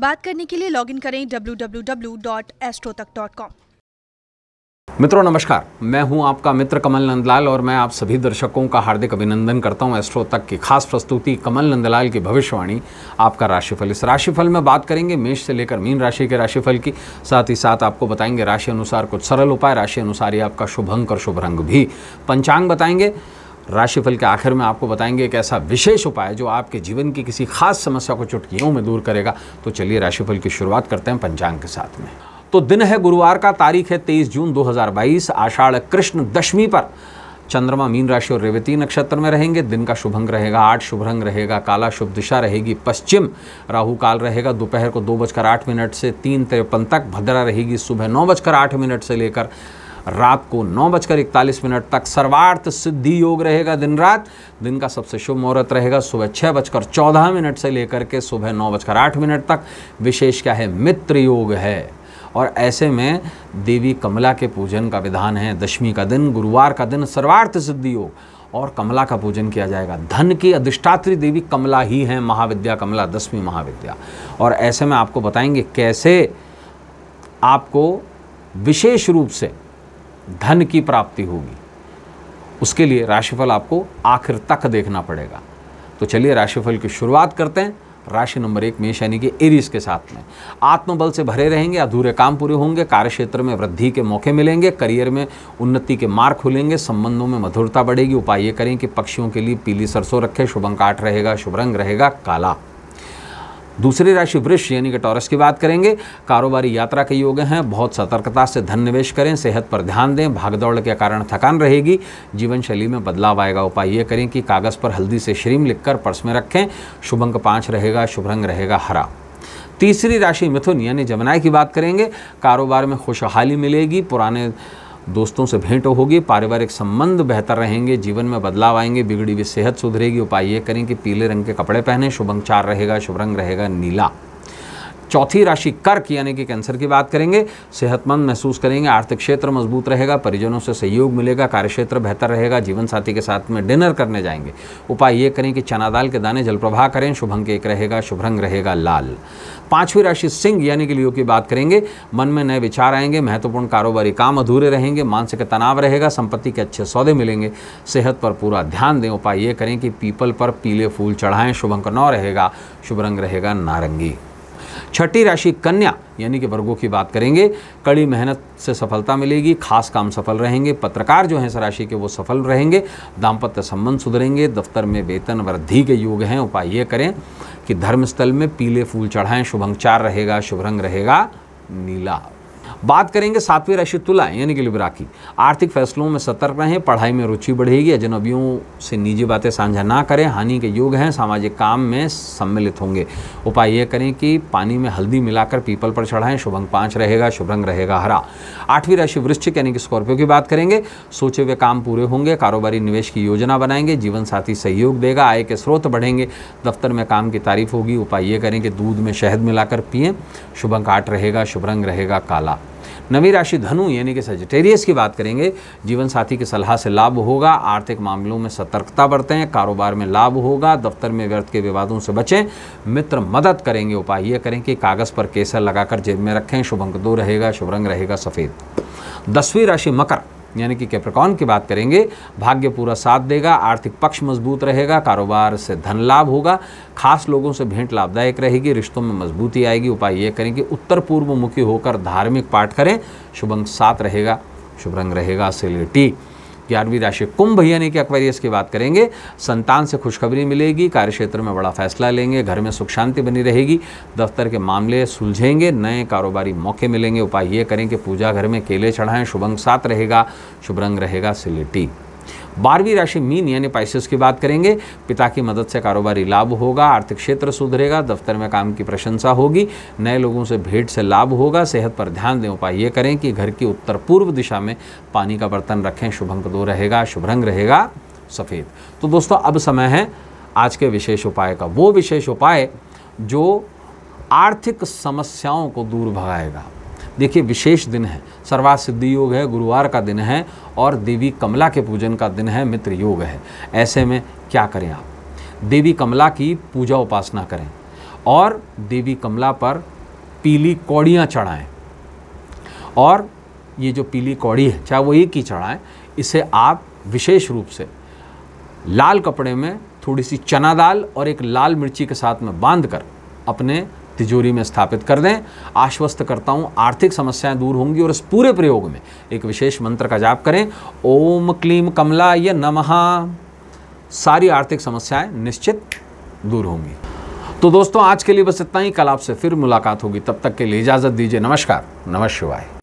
बात करने के लिए लॉगिन करें www.astrotak.com। मित्रों नमस्कार, मैं हूं आपका मित्र कमल नंदलाल और मैं आप सभी दर्शकों का हार्दिक अभिनंदन करता हूं। एस्ट्रोतक की खास प्रस्तुति कमल नंदलाल की भविष्यवाणी आपका राशिफल। इस राशिफल में बात करेंगे मेष से लेकर मीन राशि के राशिफल की, साथ ही साथ आपको बताएंगे राशि अनुसार कुछ सरल उपाय, राशि अनुसार ही आपका शुभ अंक और शुभ रंग भी, पंचांग बताएंगे। राशिफल के आखिर में आपको बताएंगे एक ऐसा विशेष उपाय जो आपके जीवन की किसी खास समस्या को चुटकियों में दूर करेगा। तो चलिए राशिफल की शुरुआत करते हैं पंचांग के साथ में। तो दिन है गुरुवार का, तारीख है 23 जून 2022, आषाढ़ कृष्ण दशमी पर चंद्रमा मीन राशि और रेवती नक्षत्र में रहेंगे। दिन का शुभ अंक रहेगा 8, शुभ रंग रहेगा काला, शुभ दिशा रहेगी पश्चिम, राहु काल रहेगा। दोपहर को 2:08 से 3:53 तक भद्रा रहेगी। सुबह 9:08 से लेकर रात को 9:41 तक सर्वार्थ सिद्धि योग रहेगा दिन रात। दिन का सबसे शुभ मुहूर्त रहेगा सुबह 6:14 से लेकर के सुबह 9:08 तक। विशेष क्या है, मित्र योग है और ऐसे में देवी कमला के पूजन का विधान है। दशमी का दिन, गुरुवार का दिन, सर्वार्थ सिद्धि योग और कमला का पूजन किया जाएगा। धन की अधिष्ठात्री देवी कमला ही है, महाविद्या कमला, 10वीं महाविद्या। और ऐसे में आपको बताएंगे कैसे आपको विशेष रूप से धन की प्राप्ति होगी। उसके लिए राशिफल आपको आखिर तक देखना पड़ेगा। तो चलिए राशिफल की शुरुआत करते हैं राशि नंबर 1 मेष यानी कि एरीज के साथ में। आत्मबल से भरे रहेंगे, अधूरे काम पूरे होंगे, कार्यक्षेत्र में वृद्धि के मौके मिलेंगे, करियर में उन्नति के मार्ग खुलेंगे, संबंधों में मधुरता बढ़ेगी। उपाय ये करें कि पक्षियों के लिए पीली सरसों रखें। शुभ अंक 8 रहेगा, शुभ रंग रहेगा काला। दूसरी राशि वृष यानी कि टॉरस की बात करेंगे। कारोबारी यात्रा के योग हैं, बहुत सतर्कता से धन निवेश करें, सेहत पर ध्यान दें, भागदौड़ के कारण थकान रहेगी, जीवन शैली में बदलाव आएगा। उपाय ये करें कि कागज़ पर हल्दी से श्रीम लिखकर पर्स में रखें। शुभ अंक 5 रहेगा, शुभ रंग रहेगा हरा। तीसरी राशि मिथुन यानी जमुनाई की बात करेंगे। कारोबार में खुशहाली मिलेगी, पुराने दोस्तों से भेंट होगी, पारिवारिक संबंध बेहतर रहेंगे, जीवन में बदलाव आएंगे, बिगड़ी हुई सेहत सुधरेगी। उपाय ये करें कि पीले रंग के कपड़े पहने। शुभ अंक 4 रहेगा, शुभ रंग रहेगा नीला। चौथी राशि कर्क यानी कि कैंसर की बात करेंगे। सेहतमंद महसूस करेंगे, आर्थिक क्षेत्र मजबूत रहेगा, परिजनों से सहयोग मिलेगा, कार्यक्षेत्र बेहतर रहेगा, जीवन साथी के साथ में डिनर करने जाएंगे। उपाय ये करें कि चना दाल के दाने जलप्रवाह करें। शुभ अंक 1 रहेगा, शुभ रंग रहेगा लाल। पांचवी राशि सिंह यानी कि लियो की बात करेंगे। मन में नए विचार आएंगे, महत्वपूर्ण कारोबारी काम अधूरे रहेंगे, मानसिक तनाव रहेगा, संपत्ति के अच्छे सौदे मिलेंगे, सेहत पर पूरा ध्यान दें। उपाय ये करें कि पीपल पर पीले फूल चढ़ाएं। शुभ अंक 9 रहेगा, शुभ रंग रहेगा नारंगी। छठी राशि कन्या यानी कि वर्गों की बात करेंगे। कड़ी मेहनत से सफलता मिलेगी, खास काम सफल रहेंगे, पत्रकार जो हैं इस राशि के वो सफल रहेंगे, दाम्पत्य संबंध सुधरेंगे, दफ्तर में वेतन वृद्धि के योग हैं। उपाय ये करें कि धर्मस्थल में पीले फूल चढ़ाएं। शुभ अंक 4 रहेगा, शुभ रंग रहेगा नीला। बात करेंगे सातवीं राशि तुला यानी कि लिब्रा की। आर्थिक फैसलों में सतर्क रहें, पढ़ाई में रुचि बढ़ेगी, अजनबियों से निजी बातें साझा ना करें, हानि के योग हैं, सामाजिक काम में सम्मिलित होंगे। उपाय ये करें कि पानी में हल्दी मिलाकर पीपल पर चढ़ाएं। शुभ अंक 5 रहेगा, शुभ रंग रहेगा हरा। आठवीं राशि वृश्चिक यानी कि स्कॉर्पियो की बात करेंगे। सोचे हुए काम पूरे होंगे, कारोबारी निवेश की योजना बनाएंगे, जीवन साथी सहयोग देगा, आय के स्रोत बढ़ेंगे, दफ्तर में काम की तारीफ होगी। उपाय ये करें कि दूध में शहद मिलाकर पिएं। शुभ अंक 8 रहेगा, शुभ रंग रहेगा काला। नवी राशि धनु यानी कि सजिटेरियस की बात करेंगे। जीवन साथी की सलाह से लाभ होगा, आर्थिक मामलों में सतर्कता बरतें, कारोबार में लाभ होगा, दफ्तर में व्यर्थ के विवादों से बचें, मित्र मदद करेंगे। उपाय ये करें कि कागज़ पर केसर लगाकर जेब में रखें। शुभ अंक 2 रहेगा, शुभ रंग रहेगा सफ़ेद। 10वीं राशि मकर यानी कि कैप्रिकॉर्न की बात करेंगे। भाग्य पूरा साथ देगा, आर्थिक पक्ष मजबूत रहेगा, कारोबार से धन लाभ होगा, खास लोगों से भेंट लाभदायक रहेगी, रिश्तों में मजबूती आएगी। उपाय ये करें कि उत्तर पूर्व मुखी होकर धार्मिक पाठ करें। शुभ अंक 7 रहेगा, शुभ रंग रहेगा सिलेटी। 11वीं राशि कुंभ यानी कि एक्वेरियस की बात करेंगे। संतान से खुशखबरी मिलेगी, कार्यक्षेत्र में बड़ा फैसला लेंगे, घर में सुख शांति बनी रहेगी, दफ्तर के मामले सुलझेंगे, नए कारोबारी मौके मिलेंगे। उपाय ये करें कि पूजा घर में केले चढ़ाएं। शुभ अंक 7 रहेगा, शुभ रंग रहेगा सिलेटी। 12वीं राशि मीन यानी पाइसेस की बात करेंगे। पिता की मदद से कारोबारी लाभ होगा, आर्थिक क्षेत्र सुधरेगा, दफ्तर में काम की प्रशंसा होगी, नए लोगों से भेंट से लाभ होगा, सेहत पर ध्यान दें। उपाय ये करें कि घर की उत्तर पूर्व दिशा में पानी का बर्तन रखें। शुभ अंक 2 रहेगा, शुभ रंग रहेगा सफ़ेद। तो दोस्तों अब समय है आज के विशेष उपाय का, वो विशेष उपाय जो आर्थिक समस्याओं को दूर भगाएगा। देखिए विशेष दिन है, सर्वार्थ सिद्धि योग है, गुरुवार का दिन है और देवी कमला के पूजन का दिन है, मित्र योग है। ऐसे में क्या करें आप, देवी कमला की पूजा उपासना करें और देवी कमला पर पीली कौड़ियाँ चढ़ाएँ। और ये जो पीली कौड़ी है, चाहे वो एक ही चढ़ाएँ, इसे आप विशेष रूप से लाल कपड़े में थोड़ी सी चना दाल और एक लाल मिर्ची के साथ में बांध कर अपने तिजोरी में स्थापित कर दें। आश्वस्त करता हूँ आर्थिक समस्याएं दूर होंगी। और इस पूरे प्रयोग में एक विशेष मंत्र का जाप करें, ओम क्लीम कमलाय नमः, सारी आर्थिक समस्याएं निश्चित दूर होंगी। तो दोस्तों आज के लिए बस इतना ही, कल आपसे फिर मुलाकात होगी, तब तक के लिए इजाज़त दीजिए। नमस्कार, नमः शिवाय।